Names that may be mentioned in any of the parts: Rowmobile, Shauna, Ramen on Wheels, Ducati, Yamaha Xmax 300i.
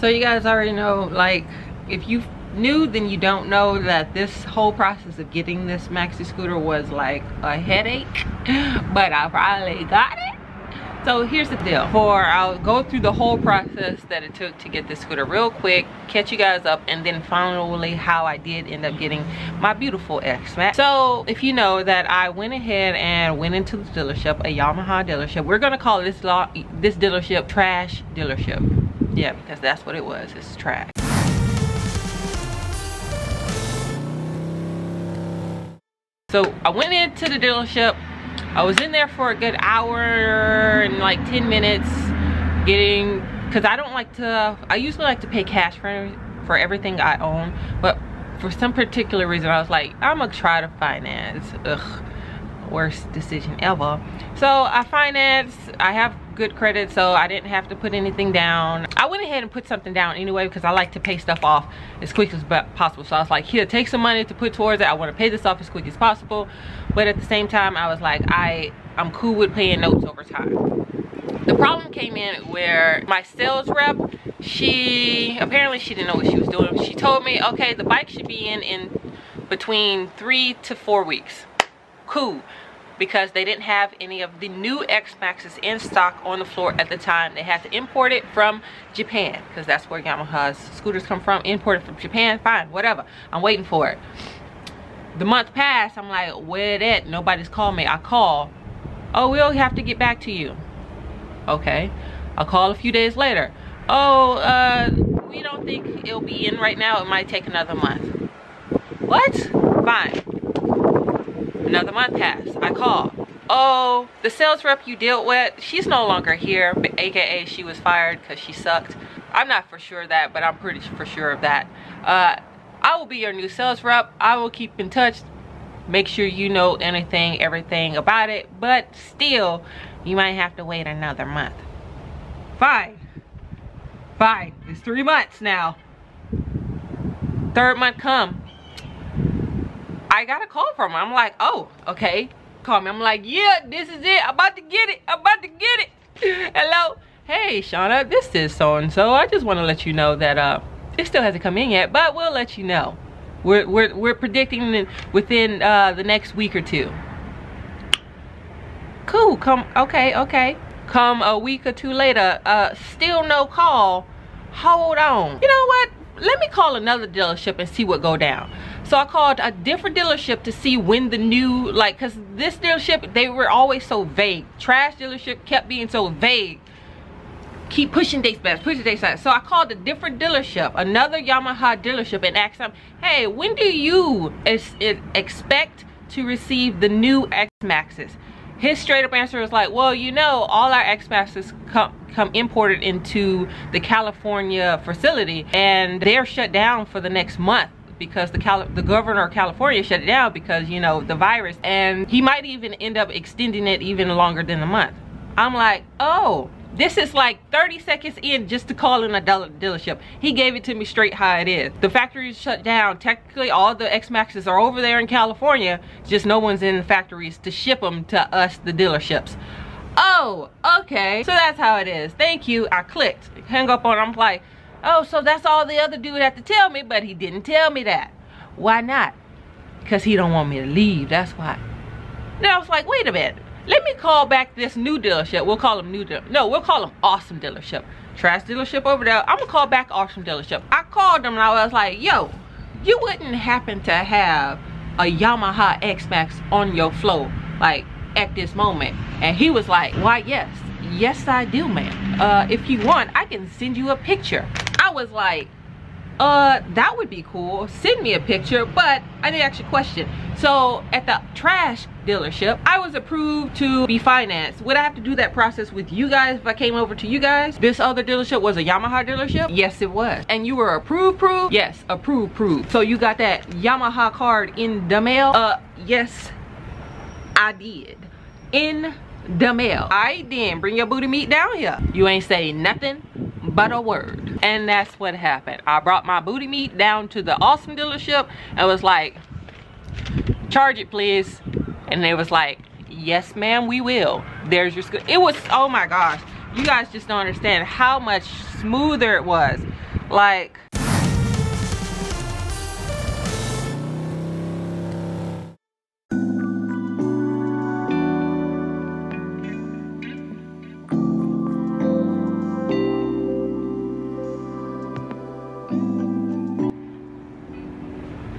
So you guys already know, like, if you knew, then you don't know that this whole process of getting this maxi scooter was like a headache, but I finally got it. So here's the deal. I'll go through the whole process that it took to get this scooter real quick, catch you guys up, and then finally how I did end up getting my beautiful Xmax. So if you know that I went ahead and went into the dealership, a Yamaha dealership. We're gonna call this dealership trash dealership. Yeah, because that's what it was, it's trash. So I went into the dealership. I was in there for a good hour and like 10 minutes getting, because I usually like to pay cash for everything I own, but for some particular reason I was like, I'm gonna try to finance. Ugh, worst decision ever. So I financed, I have good credit, so I didn't have to put anything down. I went ahead and put something down anyway because I like to pay stuff off as quick as possible. So I was like, here, take some money to put towards it. I want to pay this off as quick as possible, but at the same time I was like, I'm cool with paying notes over time. The problem came in where my sales rep, she apparently didn't know what she was doing. She told me, okay, the bike should be in between 3 to 4 weeks. Cool. Because they didn't have any of the new Xmaxes in stock on the floor at the time. They had to import it from Japan, because that's where Yamaha's scooters come from, imported from Japan. Fine, whatever, I'm waiting for it. The month passed, I'm like, where that? Nobody's called me. I call, oh, we'll have to get back to you. Okay, I call a few days later. Oh, we don't think it'll be in right now, it might take another month. What? Fine. Another month passed. I call. Oh, the sales rep you dealt with, she's no longer here, but AKA she was fired because she sucked. I'm not for sure of that, but I'm pretty for sure of that. I will be your new sales rep. I will keep in touch. Make sure you know anything, everything about it, but still, you might have to wait another month. Fine. Fine. It's 3 months now. Third month come. I got a call from her. I'm like, oh, okay. Call me. I'm like, yeah, this is it. I'm about to get it. I'm about to get it. Hello. Hey, Shauna, this is so-and-so. I just want to let you know that it still hasn't come in yet, but we'll let you know. We're predicting within the next week or two. Cool. Come. Okay. Okay. Come a week or two later. Still no call. Hold on. You know what? Let me call another dealership and see what go down. So I called a different dealership to see when the new, like, because this dealership, they were always so vague. Trash dealership kept being so vague. Keep pushing dates back, pushing dates back. So I called a different dealership, another Yamaha dealership, and asked them, hey, when do you expect to receive the new Xmaxes? His straight up answer was like, well, you know, all our Xmaxes come imported into the California facility, and they're shut down for the next month because the governor of California shut it down because, you know, the virus, and he might even end up extending it even longer than a month. I'm like, oh, this is like 30 seconds in just to call in a dealership. He gave it to me straight how it is. The factory is shut down. Technically, all the Xmaxes are over there in California. Just no one's in the factories to ship them to us, the dealerships. Oh, okay. So that's how it is. Thank you. I clicked. Hung up on him. I'm like, oh, so that's all the other dude had to tell me, but he didn't tell me that. Why not? Because he don't want me to leave. That's why. Then I was like, wait a minute. Let me call back this new dealership. We'll call them we'll call them awesome dealership. Trash dealership over there. I'm gonna call back awesome dealership. I called them and I was like, yo, you wouldn't happen to have a Yamaha Xmax on your floor, like, at this moment? And he was like, why, yes I do, ma'am. If you want, I can send you a picture. I was like, that would be cool, send me a picture, but I need to ask you a question. So at the trash dealership, I was approved to be financed. Would I have to do that process with you guys if I came over to you guys? This other dealership was a Yamaha dealership? Yes, it was. And you were approved? Yes, approved. So you got that Yamaha card in the mail? Yes, I did. In the mail. I didn't bring your booty meat down here. You ain't say nothing but a word. And that's what happened. I brought my booty meat down to the awesome dealership and was like, charge it please. And they was like, yes ma'am, we will. There's your scooter. It was, oh my gosh, you guys just don't understand how much smoother it was. Like,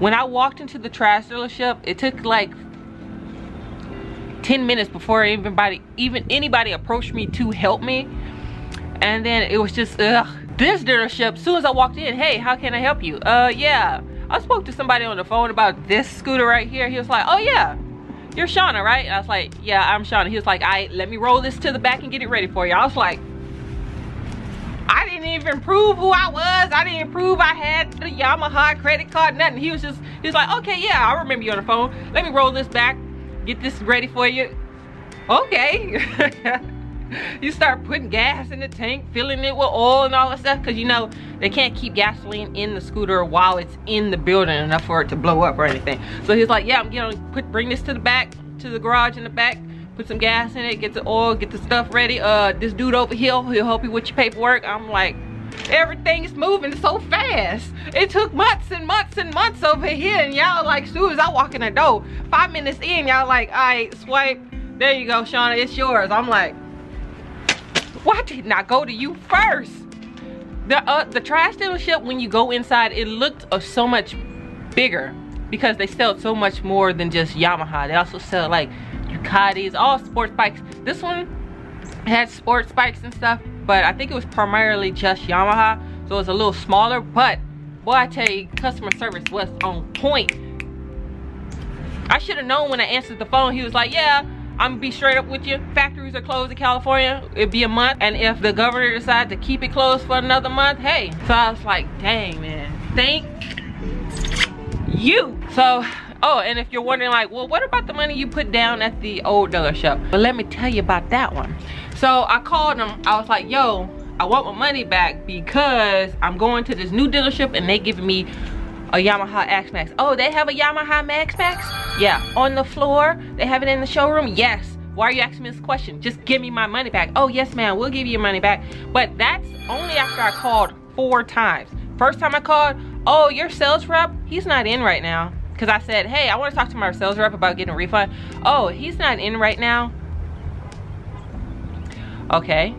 when I walked into the trash dealership, it took like 10 minutes before even anybody approached me to help me. And then it was just, ugh. This dealership, as soon as I walked in, hey, how can I help you? Yeah, I spoke to somebody on the phone about this scooter right here. He was like, oh yeah, you're Shauna, right? And I was like, yeah, I'm Shauna. He was like, all right, let me roll this to the back and get it ready for you. I was like, I didn't even prove who I was. I didn't prove I had the Yamaha credit card, nothing. He was like, okay, yeah, I remember you on the phone. Let me roll this back, get this ready for you. Okay. You start putting gas in the tank, filling it with oil and all that stuff, because you know they can't keep gasoline in the scooter while it's in the building enough for it to blow up or anything. So he's like, yeah, I'm gonna bring this to the back, to the garage in the back, put some gas in it, get the oil, get the stuff ready. This dude over here, he'll help you with your paperwork. I'm like, everything's moving so fast. It took months and months and months over here, and y'all like, as soon as I walk in the door, 5 minutes in, y'all like, all right, swipe, there you go, Shauna, it's yours. I'm like, why didn't I go to you first? The trash dealership, when you go inside, it looked so much bigger because they sell so much more than just Yamaha. They also sell like Ducatis, all sports bikes. This one had sports bikes and stuff, but I think it was primarily just Yamaha, so it was a little smaller. But boy, I tell you, customer service was on point. I should have known when I answered the phone. He was like, yeah, I'm gonna be straight up with you. Factories are closed in California. It'd be a month. And if the governor decides to keep it closed for another month, hey. So I was like, dang, man. Thank you. So, oh, and if you're wondering like, well, what about the money you put down at the old dealership? But let me tell you about that one. So I called them. I was like, yo, I want my money back because I'm going to this new dealership and they giving me a Yamaha Xmax. Oh, they have a Yamaha Xmax? Yeah, on the floor. They have it in the showroom? Yes. Why are you asking me this question? Just give me my money back. Oh, yes, ma'am, we'll give you your money back. But that's only after I called 4 times. First time I called, oh, your sales rep, he's not in right now. Because I said, hey, I want to talk to my sales rep about getting a refund. Oh, he's not in right now. Okay.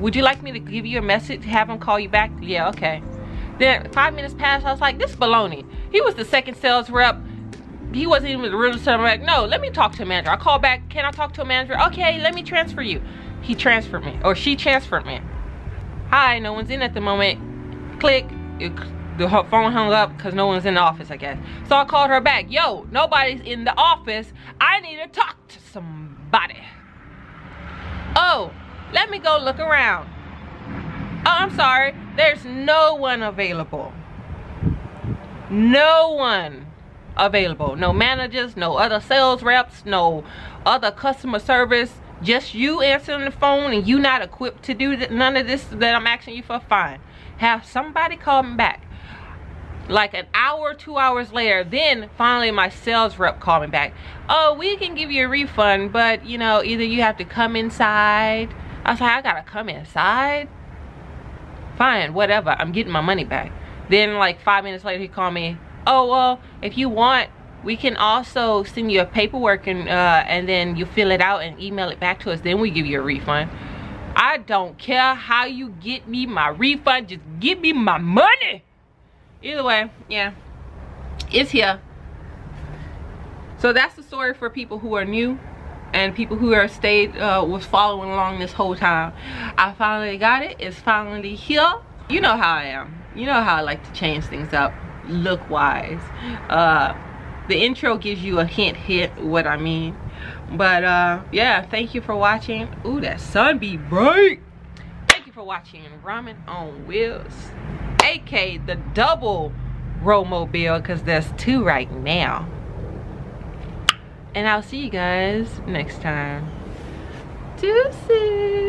Would you like me to give you a message, have him call you back? Yeah, okay. Then 5 minutes passed, I was like, this is baloney. He was the second sales rep. He wasn't even the realtor. I'm like, no, let me talk to a manager. I call back, can I talk to a manager? Okay, let me transfer you. He transferred me, or she transferred me. Hi, no one's in at the moment. Click, the phone hung up because no one's in the office, I guess. So I called her back. Yo, nobody's in the office. I need to talk to somebody. Oh, let me go look around. Oh, I'm sorry, there's no one available. No one available. No managers, no other sales reps, no other customer service. Just you answering the phone and you not equipped to do none of this that I'm asking you for. Fine. Have somebody call me back. Like an hour, 2 hours later, then finally my sales rep called me back. Oh, we can give you a refund, but you know, either you have to come inside. I was like, I gotta come inside? Fine, whatever, I'm getting my money back. Then like 5 minutes later, he called me. Oh, well, if you want, we can also send you a paperwork and then you fill it out and email it back to us, then we give you a refund. I don't care how you get me my refund, just give me my money. Either way, yeah, it's here. So that's the story for people who are new and people who are stayed was following along this whole time. I finally got it. It's finally here. You know how I am. You know how I like to change things up look wise. The intro gives you a hint what I mean. But yeah, thank you for watching. Ooh, that sun be bright. Thank you for watching Ramen on Wheels, aka the double Rowmobile, because there's 2 right now. And I'll see you guys next time. Deuces.